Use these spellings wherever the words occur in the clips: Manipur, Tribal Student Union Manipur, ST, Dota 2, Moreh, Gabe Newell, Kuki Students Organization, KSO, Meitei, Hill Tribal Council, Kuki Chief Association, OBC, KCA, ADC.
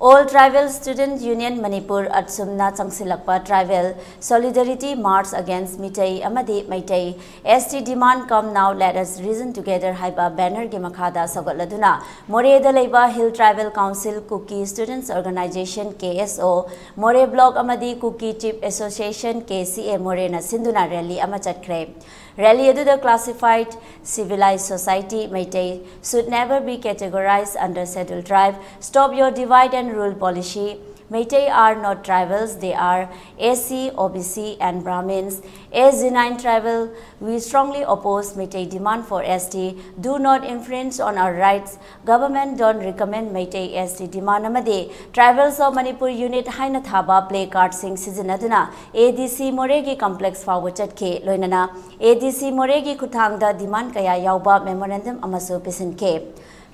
All Tribal Student Union Manipur at Sumna Changsilakpa Tribal Solidarity March against Mitai Amadi Maitai ST Demand Come Now Let Us Reason Together Haiba Banner Gimakhada Sagoladuna Moreh Dalaiba Hill Tribal Council Kuki Students Organization KSO Moreh Block Amadi Kuki Chief Association KCA Moreh na Sinduna Rally Amachatkreb Rally adu the classified civilized society Maitai should never be categorized under settled tribe. Stop your divide and rule policy. Meitei are not tribals, they are AC, OBC and Brahmins. SG9 tribal, we strongly oppose Meitei demand for ST. Do not infringe on our rights. Government don't recommend Meitei ST demand amade. Tribals of Manipur unit haina thaba play card sing sizinaduna. ADC Moregi complex forward chatke loinana. ADC Moregi kuthangda demand kaya yauba memorandum amasu pisan ke.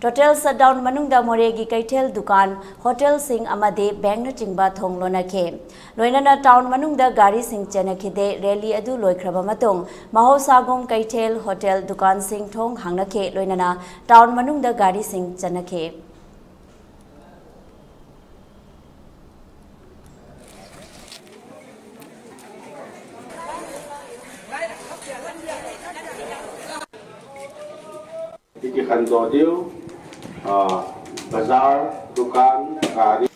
Total shutdown manungda Moregi kaitel dukan hotel sing amade bank na chingba thong lona ke loinana town manungda gari sing chenakide rally adu loikraba matung mahau sagong kaitel hotel dukan sing thong hangna ke loinana town manungda gari sing chenake dikhan do dio बाजार दुकान गाड़ी